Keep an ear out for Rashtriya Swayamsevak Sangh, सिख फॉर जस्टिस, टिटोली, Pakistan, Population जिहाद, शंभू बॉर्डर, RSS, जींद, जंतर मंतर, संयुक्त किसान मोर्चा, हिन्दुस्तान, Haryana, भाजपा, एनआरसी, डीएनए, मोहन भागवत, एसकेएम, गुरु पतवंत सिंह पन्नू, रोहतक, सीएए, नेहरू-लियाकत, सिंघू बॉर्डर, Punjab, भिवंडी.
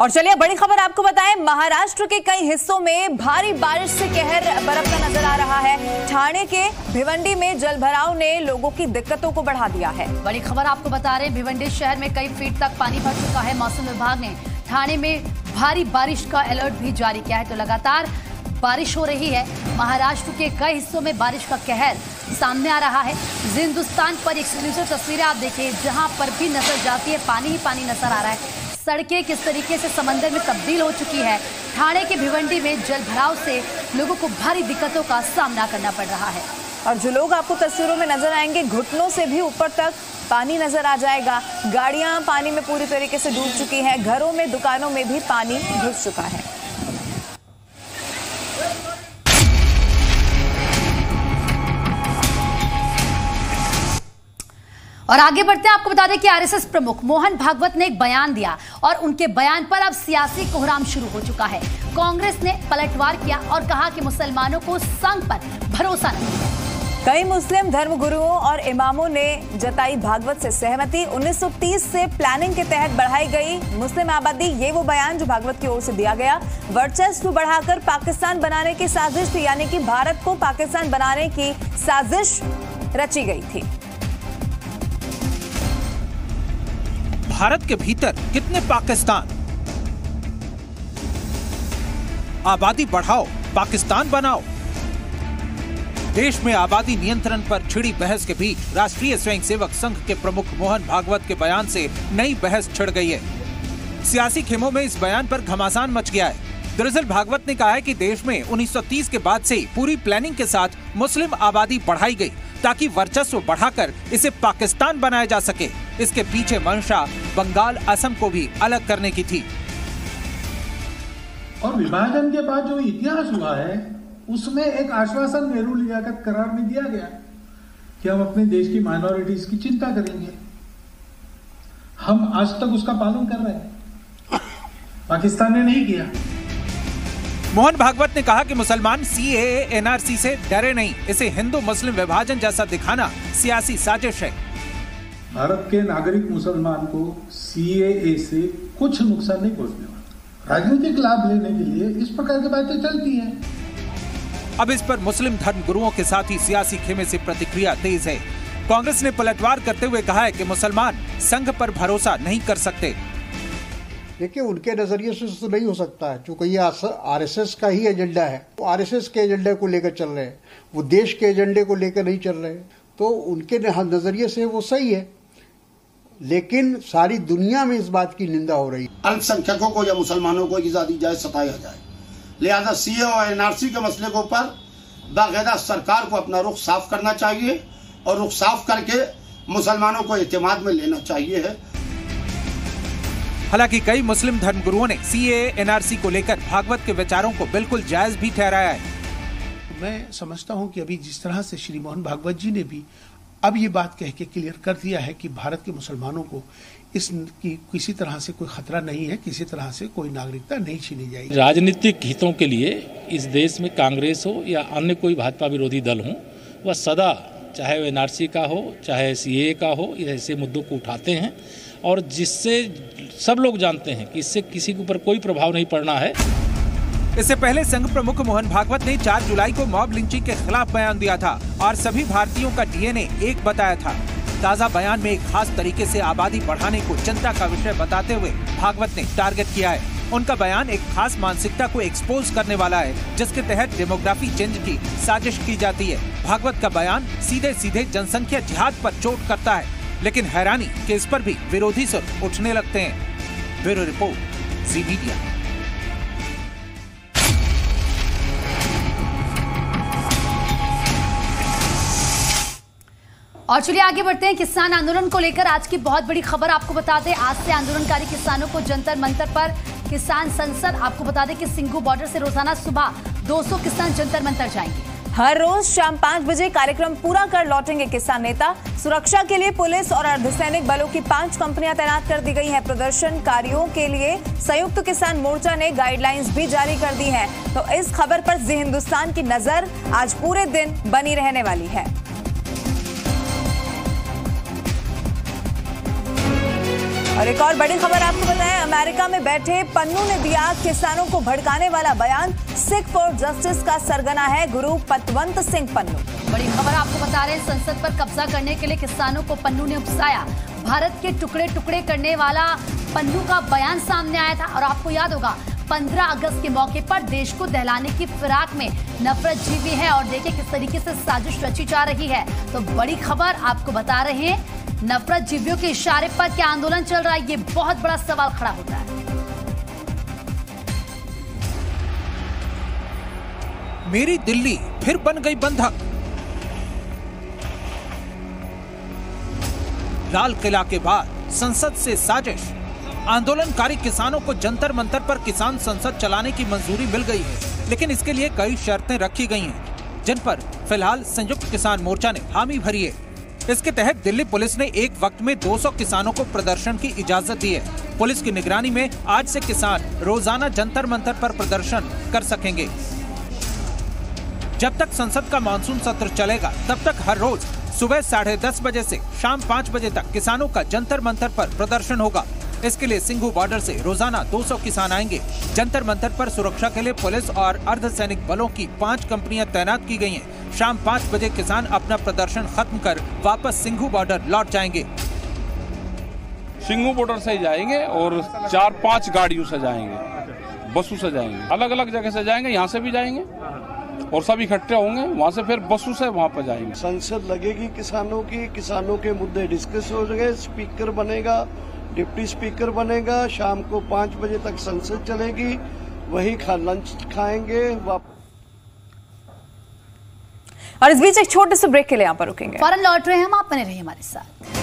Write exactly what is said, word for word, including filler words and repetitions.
और चलिए बड़ी खबर आपको बताएं, महाराष्ट्र के कई हिस्सों में भारी बारिश से कहर बरपता नजर आ रहा है। ठाणे के भिवंडी में जलभराव ने लोगों की दिक्कतों को बढ़ा दिया है। बड़ी खबर आपको बता रहे, भिवंडी शहर में कई फीट तक पानी भर चुका है। मौसम विभाग ने ठाणे में भारी बारिश का अलर्ट भी जारी किया है। तो लगातार बारिश हो रही है। महाराष्ट्र के कई हिस्सों में बारिश का कहर सामने आ रहा है। हिंदुस्तान पर एक्सक्लूसिव तस्वीरें आप देखिए, जहां पर भी नजर जाती है पानी ही पानी नजर आ रहा है। सड़कें किस तरीके से समंदर में तब्दील हो चुकी है। ठाणे के भिवंडी में जलभराव से लोगों को भारी दिक्कतों का सामना करना पड़ रहा है। और जो लोग आपको तस्वीरों में नजर आएंगे, घुटनों से भी ऊपर तक पानी नजर आ जाएगा। गाड़ियां पानी में पूरी तरीके से डूब चुकी हैं। घरों में, दुकानों में भी पानी घुस चुका है। और आगे बढ़ते हैं, आपको बता दें कि आरएसएस प्रमुख मोहन भागवत ने एक बयान दिया और उनके बयान पर अब सियासी कोहराम शुरू हो चुका है। कांग्रेस ने पलटवार किया और कहा कि मुसलमानों को संघ पर भरोसा नहीं। कई मुस्लिम धर्मगुरुओं और इमामों ने जताई भागवत से सहमति। उन्नीस सौ तीस से प्लानिंग के तहत बढ़ाई गई मुस्लिम आबादी, ये वो बयान जो भागवत की ओर से दिया गया। वर्चस्व बढ़ाकर पाकिस्तान बनाने की साजिश थी, यानी कि भारत को पाकिस्तान बनाने की साजिश रची गई थी। भारत के भीतर कितने पाकिस्तान, आबादी बढ़ाओ पाकिस्तान बनाओ। देश में आबादी नियंत्रण पर छिड़ी बहस के बीच राष्ट्रीय स्वयंसेवक संघ के प्रमुख मोहन भागवत के बयान से नई बहस छिड़ गई है। सियासी खेमों में इस बयान पर घमासान मच गया है। दरअसल भागवत ने कहा है कि देश में उन्नीस सौ तीस के बाद से पूरी प्लानिंग के साथ मुस्लिम आबादी बढ़ाई गई ताकि वर्चस्व बढ़ाकर इसे पाकिस्तान बनाया जा सके। इसके पीछे मंशा बंगाल, असम को भी अलग करने की थी। और विभाजन के बाद जो इतिहास हुआ है उसमें एक आश्वासन नेहरू-लियाकत करार में दिया गया कि हम अपने देश की माइनॉरिटीज की चिंता करेंगे। हम आज तक उसका पालन कर रहे हैं, पाकिस्तान ने नहीं किया। मोहन भागवत ने कहा कि मुसलमान सीएए, एनआरसी से डरे नहीं। इसे हिंदू मुस्लिम विभाजन जैसा दिखाना सियासी साजिश है। भारत के नागरिक मुसलमान को सीएए से कुछ नुकसान नहीं पहुंचने वाला। राजनीतिक लाभ लेने के लिए इस प्रकार की बातें चलती हैं। अब इस पर मुस्लिम धर्म गुरुओं के साथ ही सियासी खेमे से प्रतिक्रिया तेज है। कांग्रेस ने पलटवार करते हुए कहा है कि मुसलमान संघ पर भरोसा नहीं कर सकते। देखिए, उनके नजरिए से तो नहीं हो सकता है, चूंकि ये आरएसएस का ही एजेंडा है। वो आरएसएस के एजेंडे को लेकर चल रहे हैं, वो देश के एजेंडे को लेकर नहीं चल रहे। तो उनके नजरिए से वो सही है, लेकिन सारी दुनिया में इस बात की निंदा हो रही है। अल्पसंख्यकों को या मुसलमानों को इजा दी जाए, सताया जाए। लिहाजा सीए और एनआरसी के मसले के ऊपर बाकायदा सरकार को अपना रुख साफ करना चाहिए और रुख साफ करके मुसलमानों को एतमाद में लेना चाहिए है। हालांकि कई मुस्लिम धर्मगुरुओं ने सीए, एनआरसी को लेकर भागवत के विचारों को बिल्कुल जायज भी ठहराया है। मैं समझता हूं कि अभी जिस तरह से श्री मोहन भागवत जी ने भी अब ये बात कह के क्लियर कर दिया है कि भारत के मुसलमानों को इसकी किसी तरह से कोई खतरा नहीं है, किसी तरह से कोई नागरिकता नहीं छीनी जाएगी। राजनीतिक हितों के लिए इस देश में कांग्रेस हो या अन्य कोई भाजपा विरोधी दल हो, वह सदा चाहे वो एनआरसी का हो, चाहे सीए का हो, ऐसे मुद्दों को उठाते हैं और जिससे सब लोग जानते हैं कि इससे किसी के ऊपर कोई प्रभाव नहीं पड़ना है। इससे पहले संघ प्रमुख मोहन भागवत ने चार जुलाई को मॉब लिंचिंग के खिलाफ बयान दिया था और सभी भारतीयों का डीएनए एक बताया था। ताज़ा बयान में एक खास तरीके से आबादी बढ़ाने को चिंता का विषय बताते हुए भागवत ने टारगेट किया है। उनका बयान एक खास मानसिकता को एक्सपोज करने वाला है, जिसके तहत डेमोग्राफी चेंज की साजिश की जाती है। भागवत का बयान सीधे सीधे जनसंख्या जिहाद पर चोट करता है, लेकिन हैरानी कि इस पर भी विरोधी सुर उठने लगते हैं। ब्यूरो रिपोर्ट, जी मीडिया। और चलिए आगे बढ़ते हैं, किसान आंदोलन को लेकर आज की बहुत बड़ी खबर आपको बता दें। आज से आंदोलनकारी किसानों को जंतर मंतर पर किसान संसद। आपको बता दें कि सिंघू बॉर्डर से रोजाना सुबह दो सौ किसान जंतर मंतर जाएंगे। हर रोज शाम पाँच बजे कार्यक्रम पूरा कर लौटेंगे किसान नेता। सुरक्षा के लिए पुलिस और अर्धसैनिक बलों की पांच कंपनियां तैनात कर दी गई है। प्रदर्शनकारियों के लिए संयुक्त किसान मोर्चा ने गाइडलाइंस भी जारी कर दी है। तो इस खबर पर जी हिंदुस्तान की नजर आज पूरे दिन बनी रहने वाली है। और एक और बड़ी खबर आपको बताएं, अमेरिका में बैठे पन्नू ने दिया किसानों को भड़काने वाला बयान। सिख फॉर जस्टिस का सरगना है गुरु पतवंत सिंह पन्नू। बड़ी खबर आपको बता रहे हैं, संसद पर कब्जा करने के लिए किसानों को पन्नू ने उकसाया। भारत के टुकड़े टुकड़े करने वाला पन्नू का बयान सामने आया था और आपको याद होगा पंद्रह अगस्त के मौके पर देश को दहलाने की फिराक में नफरत जीवी है और देखिए किस तरीके से साजिश रची जा रही है। तो बड़ी खबर आपको बता रहे हैं, नफरत जीवियों के इशारे पर क्या आंदोलन चल रहा है, ये बहुत बड़ा सवाल खड़ा होता है। मेरी दिल्ली फिर बन गई बंधक। लाल किला के बाद संसद से साजिश। आंदोलनकारी किसानों को जंतर मंतर पर किसान संसद चलाने की मंजूरी मिल गई है, लेकिन इसके लिए कई शर्तें रखी गई हैं, जिन पर फिलहाल संयुक्त किसान मोर्चा ने हामी भरी है। इसके तहत दिल्ली पुलिस ने एक वक्त में दो सौ किसानों को प्रदर्शन की इजाजत दी है। पुलिस की निगरानी में आज से किसान रोजाना जंतर मंतर पर प्रदर्शन कर सकेंगे। जब तक संसद का मानसून सत्र चलेगा तब तक हर रोज सुबह साढ़े दस बजे से शाम पाँच बजे तक किसानों का जंतर मंतर पर प्रदर्शन होगा। इसके लिए सिंघू बॉर्डर से रोजाना दो सौ किसान आएंगे। जंतर मंतर पर सुरक्षा के लिए पुलिस और अर्धसैनिक बलों की पाँच कंपनियां तैनात की गई हैं। शाम पाँच बजे किसान अपना प्रदर्शन खत्म कर वापस सिंघू बॉर्डर लौट जाएंगे। सिंघू बॉर्डर से जाएंगे और चार पाँच गाड़ियों से जाएंगे, बसों से जाएंगे, अलग अलग जगह से जाएंगे, यहाँ से भी जाएंगे और सब इकट्ठे होंगे, वहाँ से फिर बसों से वहाँ पर जाएंगे। संसद लगेगी किसानों की, किसानों के मुद्दे डिस्कस हो गए, स्पीकर बनेगा, डिप्टी स्पीकर बनेगा। शाम को पाँच बजे तक संसद चलेगी, वहीं खा लंच खाएंगे वापस। और इस बीच एक छोटे से ब्रेक के लिए यहाँ पर रुकेंगे, फौरन लौट रहे हैं, आप बने रहिए हमारे साथ।